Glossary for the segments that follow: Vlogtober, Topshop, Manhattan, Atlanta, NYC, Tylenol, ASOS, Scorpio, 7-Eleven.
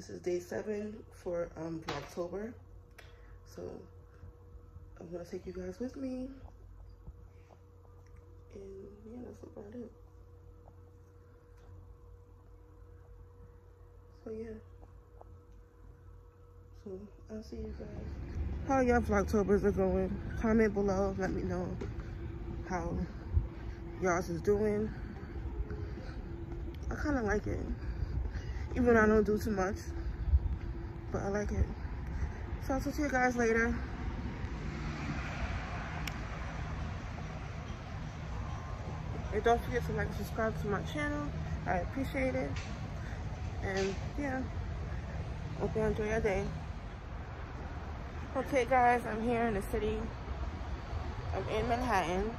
This is day 7 for Vlogtober. So I'm gonna take you guys with me. And yeah, that's about it. So yeah. So I'll see you guys. How y'all Vlogtobers are going? Comment below. Let me know how y'all's is doing. I kind of like it. Even though I don't do too much. But I like it. So I'll talk to you guys later. And don't forget to like and subscribe to my channel. I appreciate it. And yeah, hope you enjoy your day. Okay guys, I'm here in the city. I'm in Manhattan.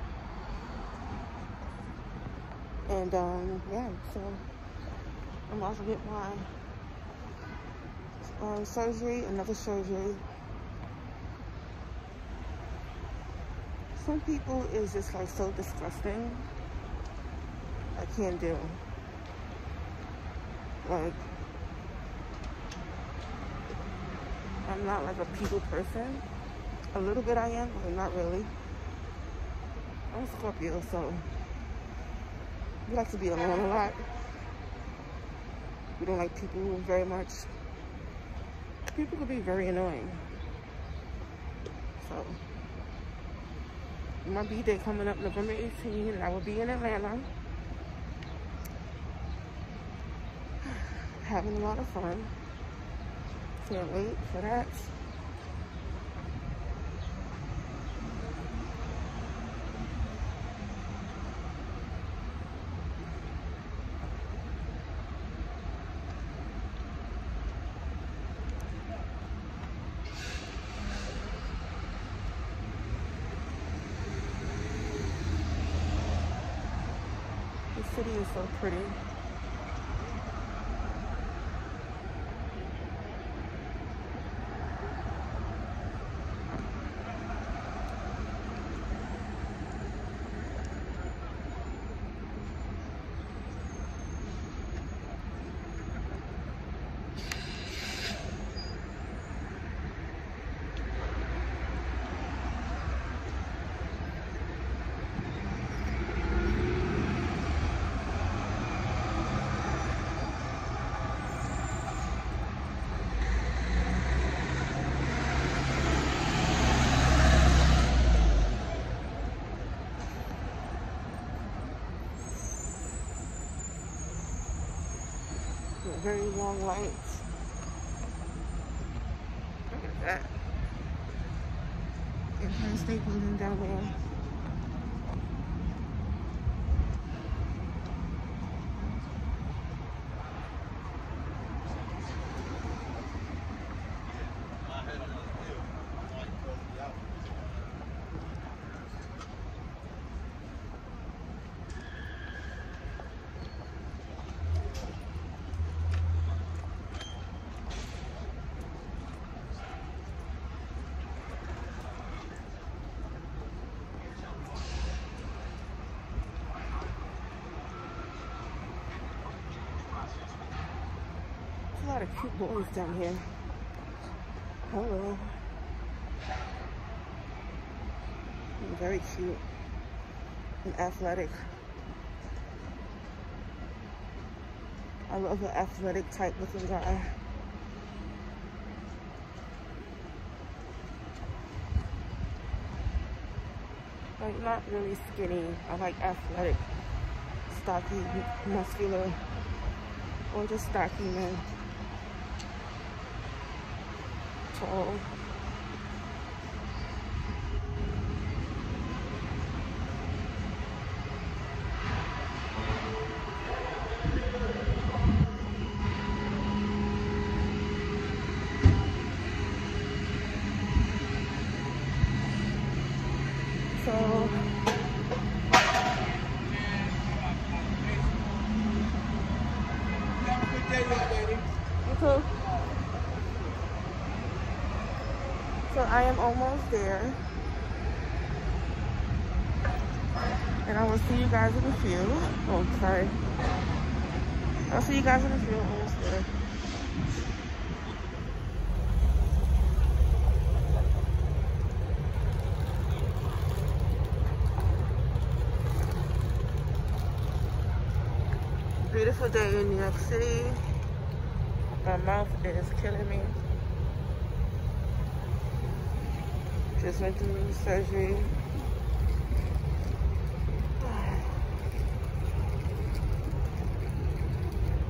And yeah, so I'm about to get my surgery, another surgery. Some people is just like so disgusting. I can't do. Like, I'm not like a people person. A little bit I am, but not really. I'm Scorpio, so we like to be alone a lot. We don't like people very much. People can be very annoying. So my B-Day coming up November 18th, and I will be in Atlanta. Having a lot of fun. Can't wait for that. The city is so pretty. Very long lights. Look at that. And Penn State Building down there. A lot of cute boys down here. Hello. Very cute and athletic. I love the athletic type looking guy. Like not really skinny. I like athletic, stocky, muscular, or just stocky men. Tall. So I am almost there, and I will see you guys in a few. Oh, sorry. I'll see you guys in a few. Almost there. beautiful day in New York City. My mouth is killing me. Just went through surgery.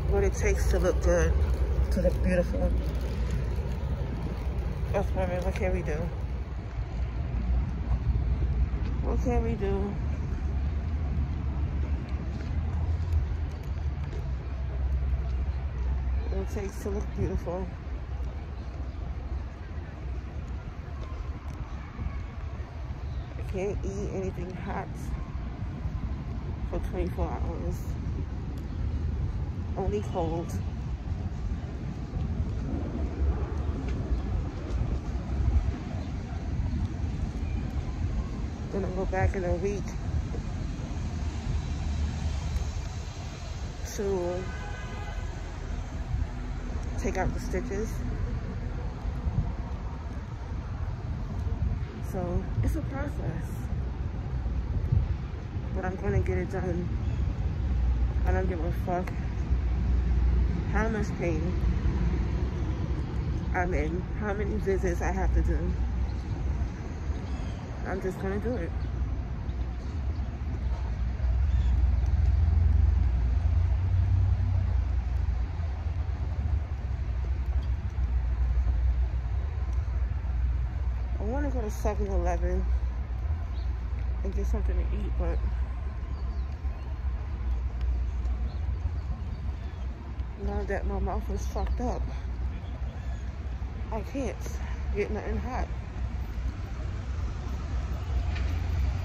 What it takes to look good, to look beautiful. Us women, what can we do? What can we do? What it takes to look beautiful. I can't eat anything hot for 24 hours. Only cold. Then I'll go back in a week to take out the stitches. So it's a process, but I'm gonna get it done. I don't give a fuck how much pain I'm in, how many visits I have to do. I'm just gonna do it. I wanna go to 7-Eleven and get something to eat, but now that my mouth is fucked up, I can't get nothing hot.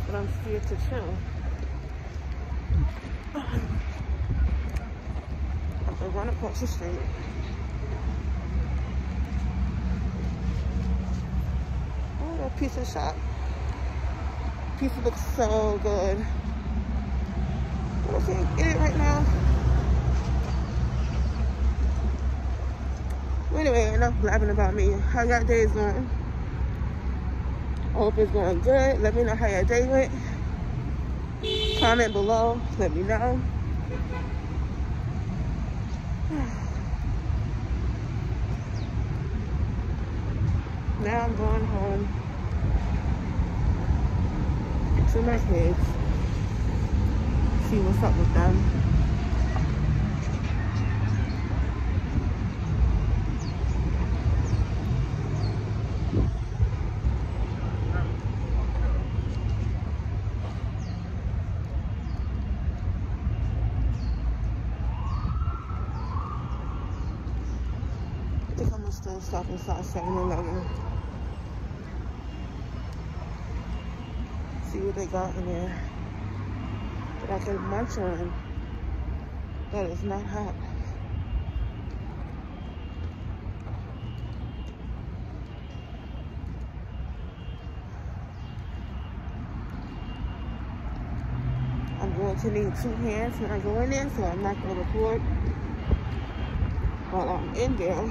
But I'm scared to chill. I'm gonna run across the street. Oh, that pizza shop. Pizza looks so good. I can't get it right now. Anyway, enough blabbing about me. How your day is going? I hope it's going good. Let me know how your day went. Comment below. Let me know. Now I'm going home to my kids. See what's up with them. Stop inside 7-Eleven. See what they got in there that I can munch on that is not hot. I'm going to need two hands when I go in there, so I'm not going to record while I'm in there.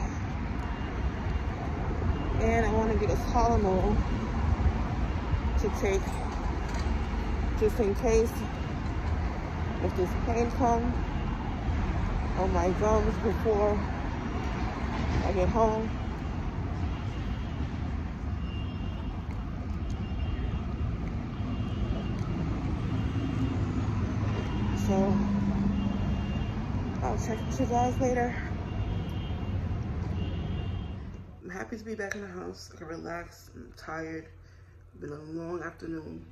And I want to get a Tylenol to take just in case if this pain comes on my gums before I get home. So I'll check with you guys later. I'm happy to be back in the house. I can relax. I'm tired. It's been a long afternoon.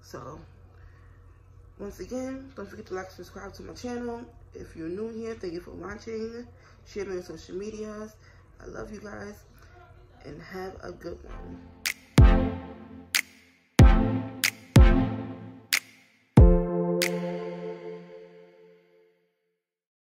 So, once again, don't forget to like and subscribe to my channel. If you're new here, thank you for watching. Share me on social medias. I love you guys. And have a good one.